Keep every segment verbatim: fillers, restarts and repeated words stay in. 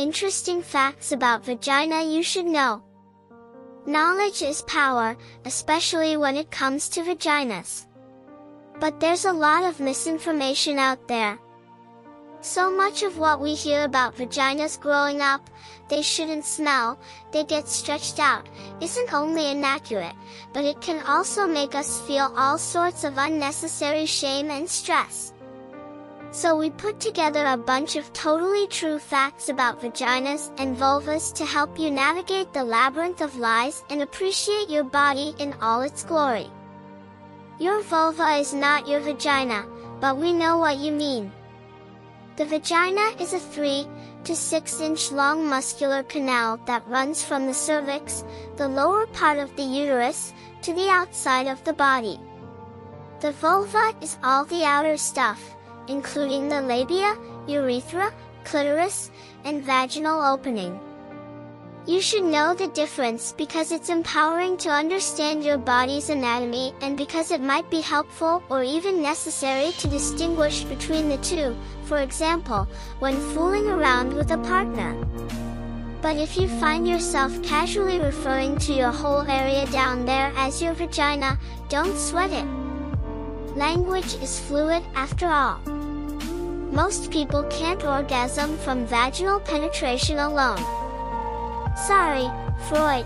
Interesting facts about vagina you should know. Knowledge is power, especially when it comes to vaginas. But there's a lot of misinformation out there. So much of what we hear about vaginas growing up, they shouldn't smell, they get stretched out, isn't only inaccurate, but it can also make us feel all sorts of unnecessary shame and stress. So we put together a bunch of totally true facts about vaginas and vulvas to help you navigate the labyrinth of lies and appreciate your body in all its glory. Your vulva is not your vagina, but we know what you mean. The vagina is a three to six inch long muscular canal that runs from the cervix, the lower part of the uterus, to the outside of the body. The vulva is all the outer stuff, including the labia, urethra, clitoris, and vaginal opening. You should know the difference because it's empowering to understand your body's anatomy and because it might be helpful or even necessary to distinguish between the two, for example, when fooling around with a partner. But if you find yourself casually referring to your whole area down there as your vagina, don't sweat it. Language is fluid after all. Most people can't orgasm from vaginal penetration alone. Sorry, Freud.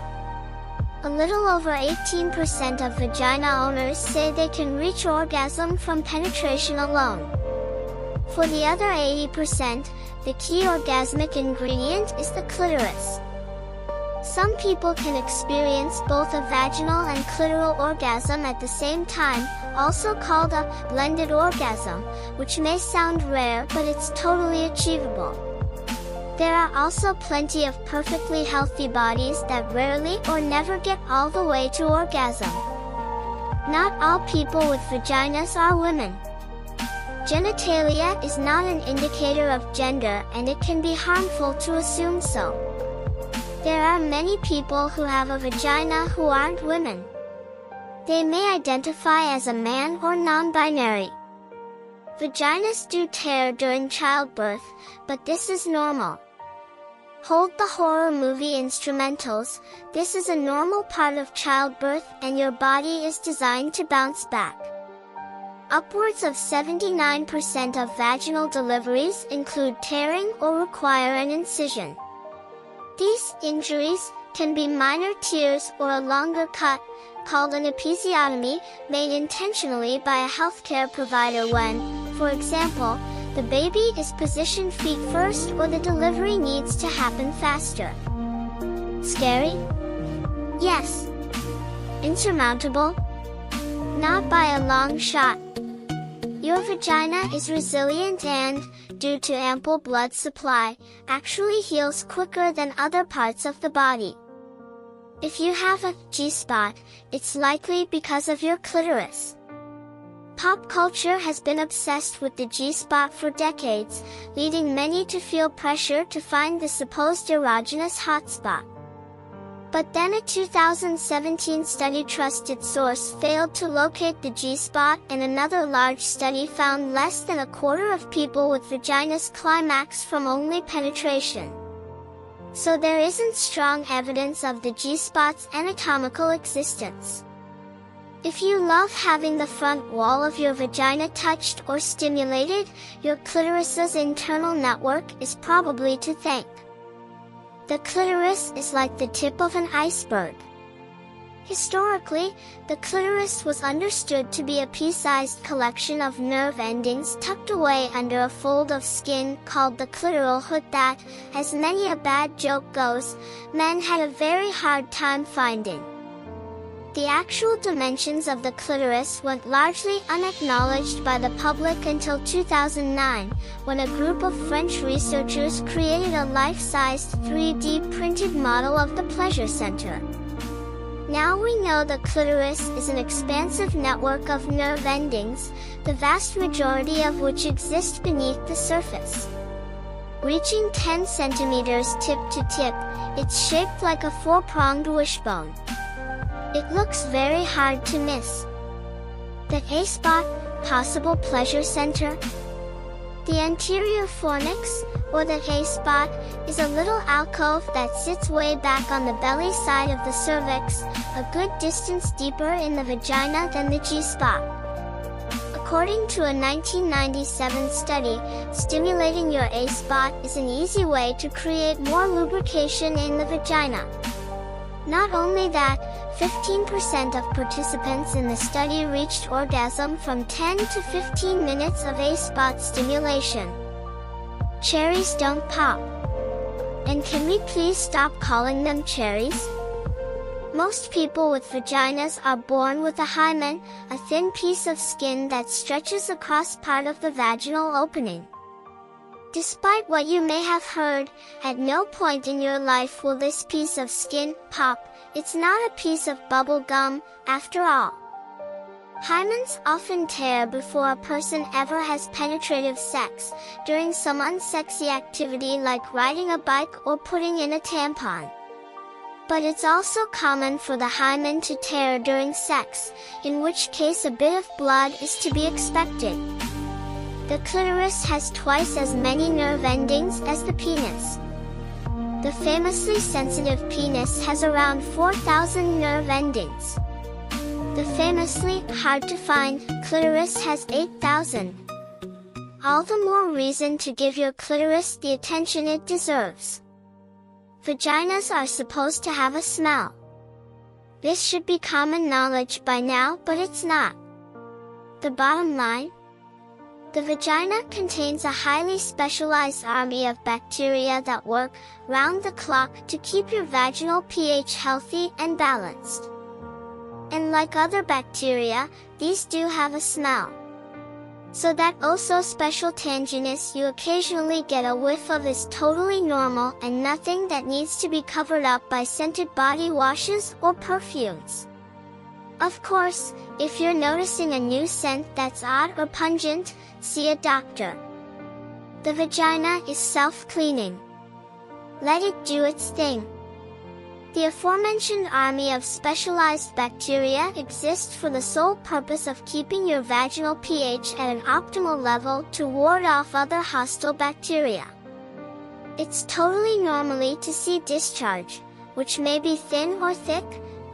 A little over eighteen percent of vagina owners say they can reach orgasm from penetration alone. For the other eighty percent, the key orgasmic ingredient is the clitoris. Some people can experience both a vaginal and clitoral orgasm at the same time, also called a blended orgasm, which may sound rare but it's totally achievable. There are also plenty of perfectly healthy bodies that rarely or never get all the way to orgasm. Not all people with vaginas are women. Genitalia is not an indicator of gender and it can be harmful to assume so. There are many people who have a vagina who aren't women. They may identify as a man or non-binary. Vaginas do tear during childbirth, but this is normal. Hold the horror movie instrumentals, this is a normal part of childbirth and your body is designed to bounce back. Upwards of seventy-nine percent of vaginal deliveries include tearing or require an incision. These injuries can be minor tears or a longer cut, called an episiotomy, made intentionally by a healthcare provider when, for example, the baby is positioned feet first or the delivery needs to happen faster. Scary? Yes. Insurmountable? Not by a long shot. Your vagina is resilient and, due to ample blood supply, actually heals quicker than other parts of the body. If you have a G-spot, it's likely because of your clitoris. Pop culture has been obsessed with the G-spot for decades, leading many to feel pressure to find the supposed erogenous hotspot. But then a two thousand seventeen study trusted source failed to locate the G-spot and another large study found less than a quarter of people with vaginas climax from only penetration. So there isn't strong evidence of the G-spot's anatomical existence. If you love having the front wall of your vagina touched or stimulated, your clitoris's internal network is probably to thank. The clitoris is like the tip of an iceberg. Historically, the clitoris was understood to be a pea-sized collection of nerve endings tucked away under a fold of skin called the clitoral hood that, as many a bad joke goes, men had a very hard time finding. The actual dimensions of the clitoris went largely unacknowledged by the public until two thousand nine, when a group of French researchers created a life-sized three D printed model of the pleasure center. Now we know the clitoris is an expansive network of nerve endings, the vast majority of which exist beneath the surface. Reaching ten centimeters tip to tip, it's shaped like a four-pronged wishbone. It looks very hard to miss. The A-spot, possible pleasure center. The anterior fornix, or the hay spot, is a little alcove that sits way back on the belly side of the cervix, a good distance deeper in the vagina than the G-spot. According to a nineteen ninety-seven study, stimulating your A-spot is an easy way to create more lubrication in the vagina. Not only that, fifteen percent of participants in the study reached orgasm from ten to fifteen minutes of A-spot stimulation. Cherries don't pop. And can we please stop calling them cherries? Most people with vaginas are born with a hymen, a thin piece of skin that stretches across part of the vaginal opening. Despite what you may have heard, at no point in your life will this piece of skin pop. It's not a piece of bubble gum, after all. Hymens often tear before a person ever has penetrative sex, during some unsexy activity like riding a bike or putting in a tampon. But it's also common for the hymen to tear during sex, in which case a bit of blood is to be expected. The clitoris has twice as many nerve endings as the penis. The famously sensitive penis has around four thousand nerve endings. The famously hard-to-find clitoris has eight thousand. All the more reason to give your clitoris the attention it deserves. Vaginas are supposed to have a smell. This should be common knowledge by now, but it's not. The bottom line? The vagina contains a highly specialized army of bacteria that work round the clock to keep your vaginal pH healthy and balanced. And like other bacteria, these do have a smell. So that oh so special tanginess you occasionally get a whiff of is totally normal and nothing that needs to be covered up by scented body washes or perfumes. Of course, if you're noticing a new scent that's odd or pungent, see a doctor. The vagina is self-cleaning. Let it do its thing. The aforementioned army of specialized bacteria exists for the sole purpose of keeping your vaginal pH at an optimal level to ward off other hostile bacteria. It's totally normal to see discharge, which may be thin or thick,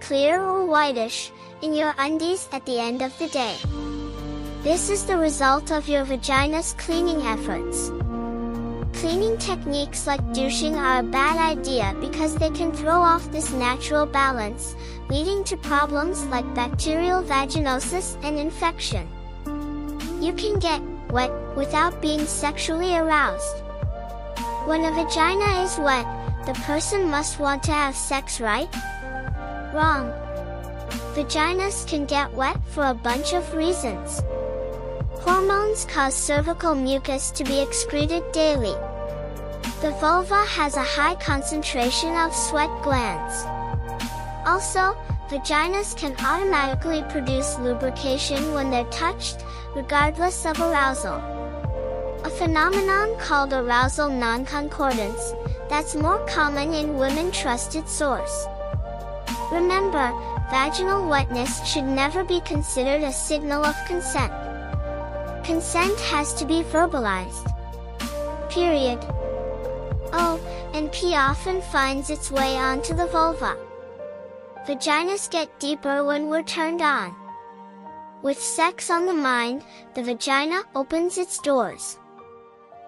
clear or whitish, in your undies at the end of the day. This is the result of your vagina's cleaning efforts. Cleaning techniques like douching are a bad idea because they can throw off this natural balance, leading to problems like bacterial vaginosis and infection. You can get wet without being sexually aroused. When a vagina is wet, the person must want to have sex, right? Wrong. Vaginas can get wet for a bunch of reasons. Hormones cause cervical mucus to be excreted daily. The vulva has a high concentration of sweat glands. Also, vaginas can automatically produce lubrication when they're touched, regardless of arousal. A phenomenon called arousal non-concordance, that's more common in women-trusted source. Remember, vaginal wetness should never be considered a signal of consent. Consent has to be verbalized. Period. Oh, and pee often finds its way onto the vulva. Vaginas get deeper when we're turned on. With sex on the mind, the vagina opens its doors.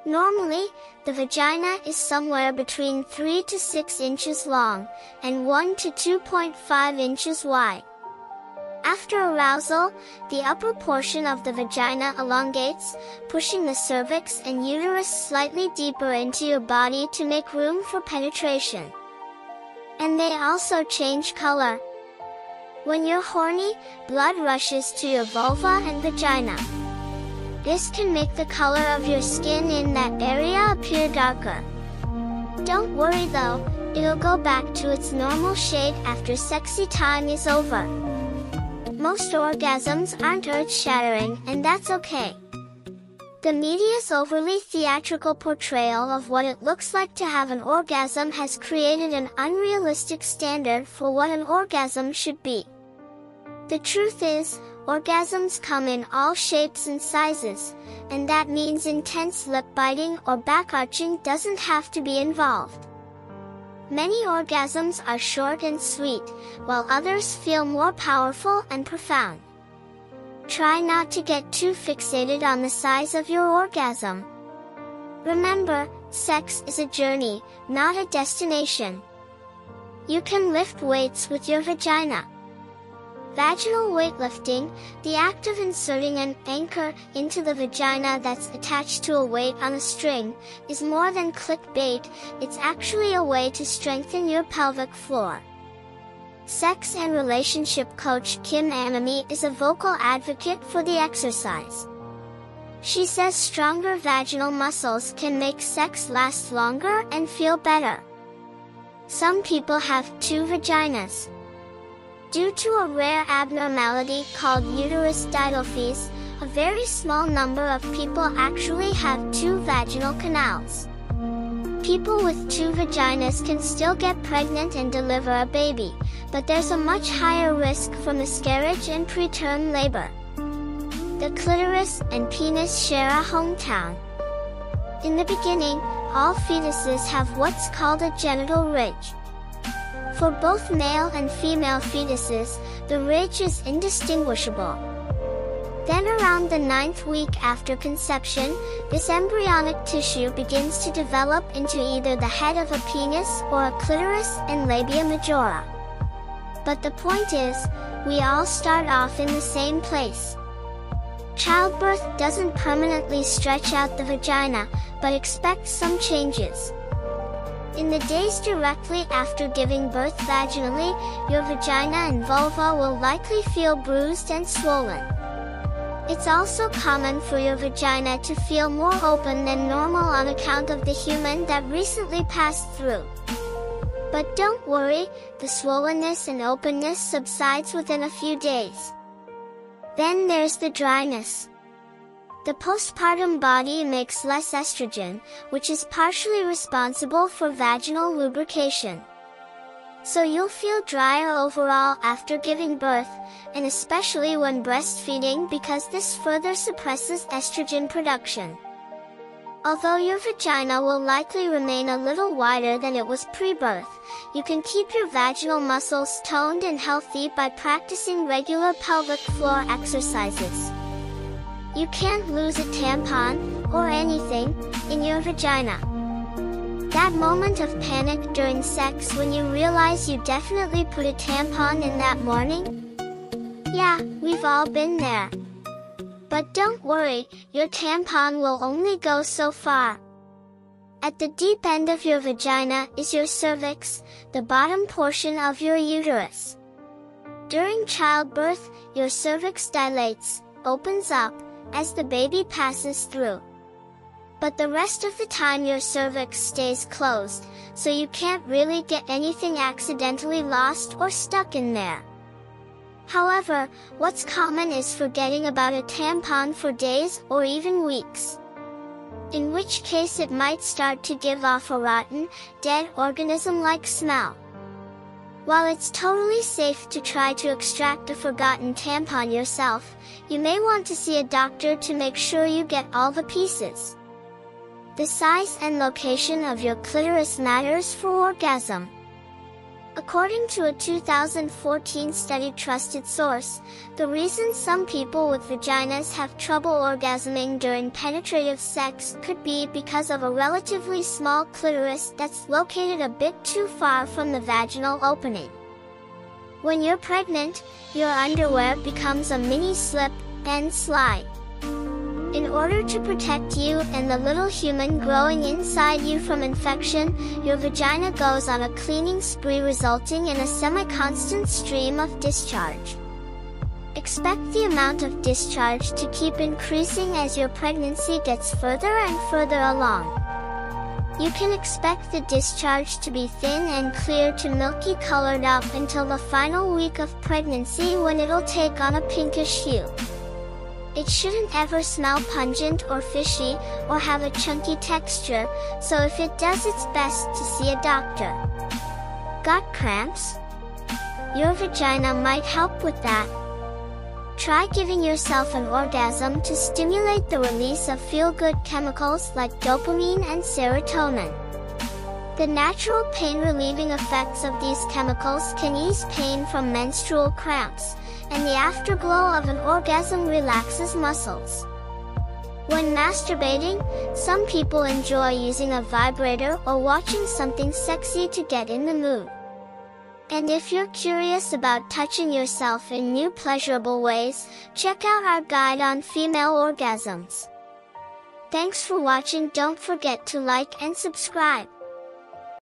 Normally, the vagina is somewhere between three to six inches long, and one to two point five inches wide. After arousal, the upper portion of the vagina elongates, pushing the cervix and uterus slightly deeper into your body to make room for penetration. And they also change color. When you're horny, blood rushes to your vulva and vagina. This can make the color of your skin in that area appear darker. Don't worry though, it'll go back to its normal shade after sexy time is over. Most orgasms aren't earth-shattering, and that's okay. The media's overly theatrical portrayal of what it looks like to have an orgasm has created an unrealistic standard for what an orgasm should be. The truth is, Orgasms come in all shapes and sizes, and that means intense lip biting or back arching doesn't have to be involved. Many orgasms are short and sweet, while others feel more powerful and profound. Try not to get too fixated on the size of your orgasm. Remember, sex is a journey, not a destination. You can lift weights with your vagina. Vaginal weightlifting, the act of inserting an anchor into the vagina that's attached to a weight on a string, is more than clickbait. It's actually a way to strengthen your pelvic floor. Sex and relationship coach Kim Amami is a vocal advocate for the exercise. She says stronger vaginal muscles can make sex last longer and feel better. Some people have two vaginas. Due to a rare abnormality called uterus didelphes, a very small number of people actually have two vaginal canals. People with two vaginas can still get pregnant and deliver a baby, but there's a much higher risk for miscarriage and preterm labor. The clitoris and penis share a hometown. In the beginning, all fetuses have what's called a genital ridge. For both male and female fetuses, the ridge is indistinguishable. Then around the ninth week after conception, this embryonic tissue begins to develop into either the head of a penis or a clitoris and labia majora. But the point is, we all start off in the same place. Childbirth doesn't permanently stretch out the vagina, but expect some changes. In the days directly after giving birth vaginally, your vagina and vulva will likely feel bruised and swollen. It's also common for your vagina to feel more open than normal on account of the human that recently passed through. But don't worry, the swollenness and openness subsides within a few days. Then there's the dryness. The postpartum body makes less estrogen, which is partially responsible for vaginal lubrication. So you'll feel drier overall after giving birth, and especially when breastfeeding, because this further suppresses estrogen production. Although your vagina will likely remain a little wider than it was pre-birth, you can keep your vaginal muscles toned and healthy by practicing regular pelvic floor exercises. You can't lose a tampon, or anything, in your vagina. That moment of panic during sex when you realize you definitely put a tampon in that morning? Yeah, we've all been there. But don't worry, your tampon will only go so far. At the deep end of your vagina is your cervix, the bottom portion of your uterus. During childbirth, your cervix dilates, opens up, as the baby passes through. But the rest of the time your cervix stays closed, so you can't really get anything accidentally lost or stuck in there. However, what's common is forgetting about a tampon for days or even weeks. In which case it might start to give off a rotten, dead organism-like smell. While it's totally safe to try to extract a forgotten tampon yourself, you may want to see a doctor to make sure you get all the pieces. The size and location of your clitoris matters for orgasm. According to a two thousand fourteen study trusted source, the reason some people with vaginas have trouble orgasming during penetrative sex could be because of a relatively small clitoris that's located a bit too far from the vaginal opening. When you're pregnant, your underwear becomes a mini slip and slide. In order to protect you and the little human growing inside you from infection, your vagina goes on a cleaning spree, resulting in a semi-constant stream of discharge. Expect the amount of discharge to keep increasing as your pregnancy gets further and further along. You can expect the discharge to be thin and clear to milky colored up until the final week of pregnancy, when it'll take on a pinkish hue. It shouldn't ever smell pungent or fishy, or have a chunky texture, so if it does, it's best to see a doctor. Got cramps? Your vagina might help with that. Try giving yourself an orgasm to stimulate the release of feel-good chemicals like dopamine and serotonin. The natural pain-relieving effects of these chemicals can ease pain from menstrual cramps, and the afterglow of an orgasm relaxes muscles. When masturbating, some people enjoy using a vibrator or watching something sexy to get in the mood. And if you're curious about touching yourself in new pleasurable ways, check out our guide on female orgasms. Thanks for watching. Don't forget to like and subscribe.